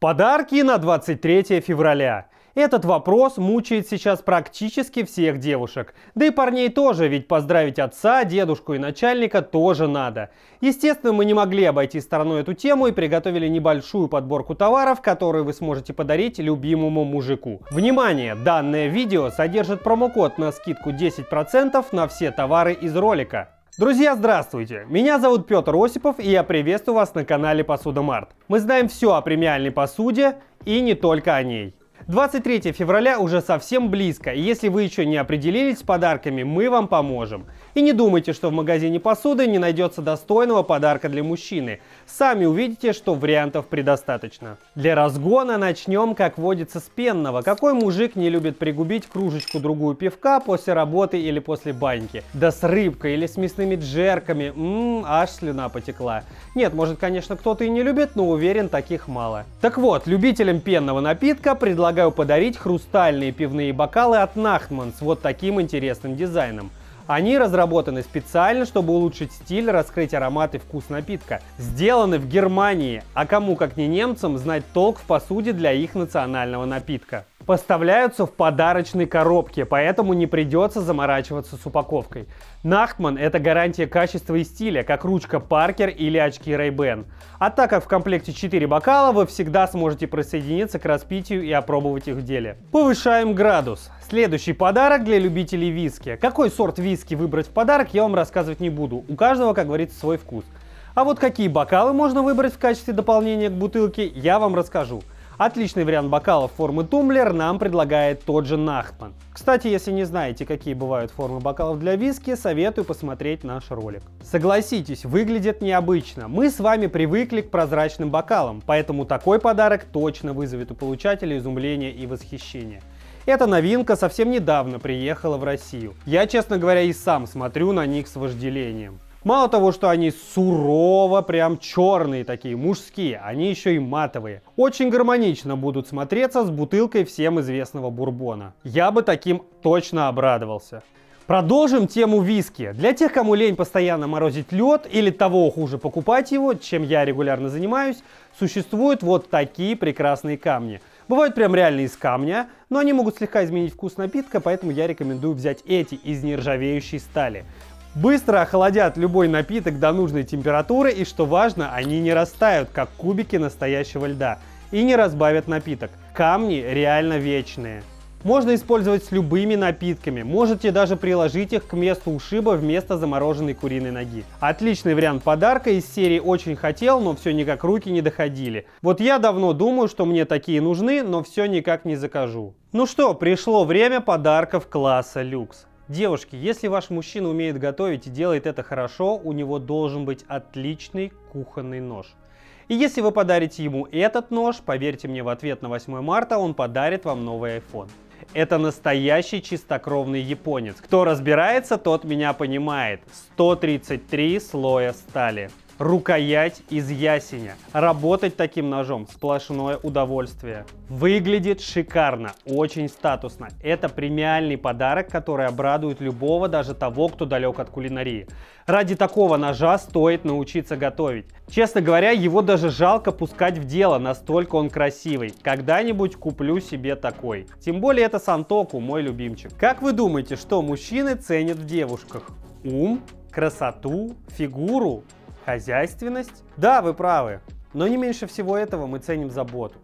Подарки на 23 февраля. Этот вопрос мучает сейчас практически всех девушек. Да и парней тоже, ведь поздравить отца, дедушку и начальника тоже надо. Естественно, мы не могли обойти стороной эту тему и приготовили небольшую подборку товаров, которые вы сможете подарить любимому мужику. Внимание! Данное видео содержит промокод на скидку 10% на все товары из ролика. Друзья, здравствуйте! Меня зовут Петр Осипов, и я приветствую вас на канале Посуда Март. Мы знаем все о премиальной посуде и не только о ней. 23 февраля уже совсем близко, и если вы еще не определились с подарками, мы вам поможем. И не думайте, что в магазине посуды не найдется достойного подарка для мужчины. Сами увидите, что вариантов предостаточно. Для разгона начнем, как водится, с пенного. Какой мужик не любит пригубить кружечку-другую пивка после работы или после баньки? Да с рыбкой или с мясными джерками. Аж слюна потекла. Нет, может, конечно, кто-то и не любит, но уверен, таких мало. Так вот, любителям пенного напитка предлагаю подарить хрустальные пивные бокалы от Nachtmann с вот таким интересным дизайном. Они разработаны специально, чтобы улучшить стиль, раскрыть аромат и вкус напитка. Сделаны в Германии, а кому как не немцам знать толк в посуде для их национального напитка. Поставляются в подарочной коробке, поэтому не придется заморачиваться с упаковкой. Nachtmann – это гарантия качества и стиля, как ручка Паркер или очки Рейбен. А так как в комплекте 4 бокала, вы всегда сможете присоединиться к распитию и опробовать их в деле. Повышаем градус. Следующий подарок для любителей виски. Какой сорт виски выбрать в подарок, я вам рассказывать не буду. У каждого, как говорится, свой вкус. А вот какие бокалы можно выбрать в качестве дополнения к бутылке, я вам расскажу. Отличный вариант бокалов формы тумблер нам предлагает тот же Nachtmann. Кстати, если не знаете, какие бывают формы бокалов для виски, советую посмотреть наш ролик. Согласитесь, выглядит необычно. Мы с вами привыкли к прозрачным бокалам, поэтому такой подарок точно вызовет у получателя изумление и восхищение. Эта новинка совсем недавно приехала в Россию. Я, честно говоря, и сам смотрю на них с вожделением. Мало того, что они сурово, прям черные такие, мужские, они еще и матовые. Очень гармонично будут смотреться с бутылкой всем известного бурбона. Я бы таким точно обрадовался. Продолжим тему виски. Для тех, кому лень постоянно морозить лед или того хуже покупать его, чем я регулярно занимаюсь, существуют вот такие прекрасные камни. Бывают прям реально из камня, но они могут слегка изменить вкус напитка, поэтому я рекомендую взять эти из нержавеющей стали. Быстро охладят любой напиток до нужной температуры, и, что важно, они не растают, как кубики настоящего льда, и не разбавят напиток. Камни реально вечные. Можно использовать с любыми напитками, можете даже приложить их к месту ушиба вместо замороженной куриной ноги. Отличный вариант подарка из серии «Очень хотел, но все никак руки не доходили». Вот я давно думаю, что мне такие нужны, но все никак не закажу. Ну что, пришло время подарков класса люкс. Девушки, если ваш мужчина умеет готовить и делает это хорошо, у него должен быть отличный кухонный нож. И если вы подарите ему этот нож, поверьте мне, в ответ на 8 марта он подарит вам новый iPhone. Это настоящий чистокровный японец. Кто разбирается, тот меня понимает. 133 слоя стали. Рукоять из ясеня. Работать таким ножом – сплошное удовольствие. Выглядит шикарно, очень статусно. Это премиальный подарок, который обрадует любого, даже того, кто далек от кулинарии. Ради такого ножа стоит научиться готовить. Честно говоря, его даже жалко пускать в дело, настолько он красивый. Когда-нибудь куплю себе такой. Тем более это сантоку, мой любимчик. Как вы думаете, что мужчины ценят в девушках? Ум, красоту, фигуру? Хозяйственность? Да, вы правы, но не меньше всего этого мы ценим заботу.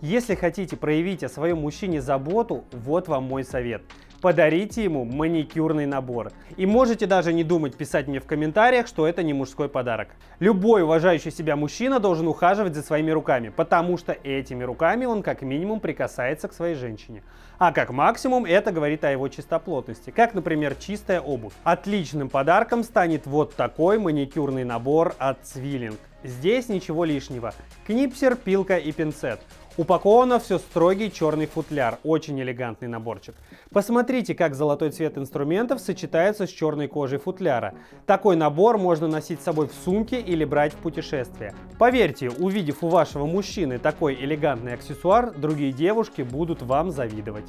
Если хотите проявить о своем мужчине заботу, вот вам мой совет. Подарите ему маникюрный набор. И можете даже не думать писать мне в комментариях, что это не мужской подарок. Любой уважающий себя мужчина должен ухаживать за своими руками, потому что этими руками он как минимум прикасается к своей женщине. А как максимум это говорит о его чистоплотности, как, например, чистая обувь. Отличным подарком станет вот такой маникюрный набор от Zwilling. Здесь ничего лишнего. Книпсер, пилка и пинцет. Упаковано все в строгий черный футляр. Очень элегантный наборчик. Посмотрите, как золотой цвет инструментов сочетается с черной кожей футляра. Такой набор можно носить с собой в сумке или брать в путешествие. Поверьте, увидев у вашего мужчины такой элегантный аксессуар, другие девушки будут вам завидовать.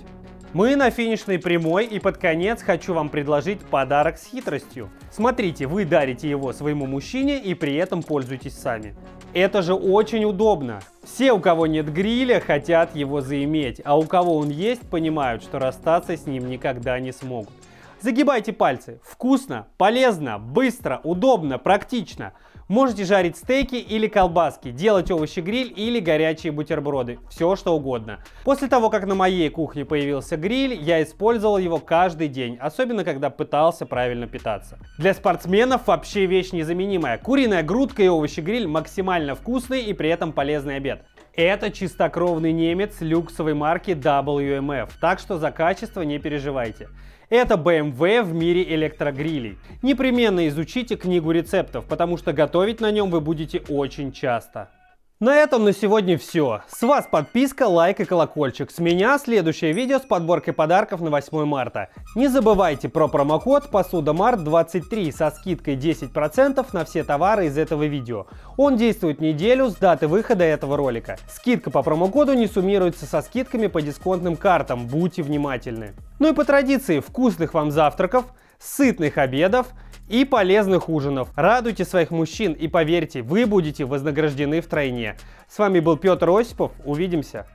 Мы на финишной прямой, и под конец хочу вам предложить подарок с хитростью. Смотрите, вы дарите его своему мужчине и при этом пользуетесь сами. Это же очень удобно. Все, у кого нет гриля, хотят его заиметь, а у кого он есть, понимают, что расстаться с ним никогда не смогут. Загибайте пальцы. Вкусно, полезно, быстро, удобно, практично. Можете жарить стейки или колбаски, делать овощи-гриль или горячие бутерброды, все что угодно. После того, как на моей кухне появился гриль, я использовал его каждый день, особенно когда пытался правильно питаться. Для спортсменов вообще вещь незаменимая. Куриная грудка и овощи-гриль — максимально вкусный и при этом полезный обед. Это чистокровный немец люксовой марки WMF, так что за качество не переживайте. Это BMW в мире электрогрилей. Непременно изучите книгу рецептов, потому что готовить на нем вы будете очень часто. На этом на сегодня все. С вас подписка, лайк и колокольчик. С меня следующее видео с подборкой подарков на 8 марта. Не забывайте про промокод «Посуда Март 23» со скидкой 10% на все товары из этого видео. Он действует неделю с даты выхода этого ролика. Скидка по промокоду не суммируется со скидками по дисконтным картам, будьте внимательны. Ну и по традиции, вкусных вам завтраков, сытных обедов и полезных ужинов. Радуйте своих мужчин и поверьте, вы будете вознаграждены втройне. С вами был Петр Осипов, увидимся.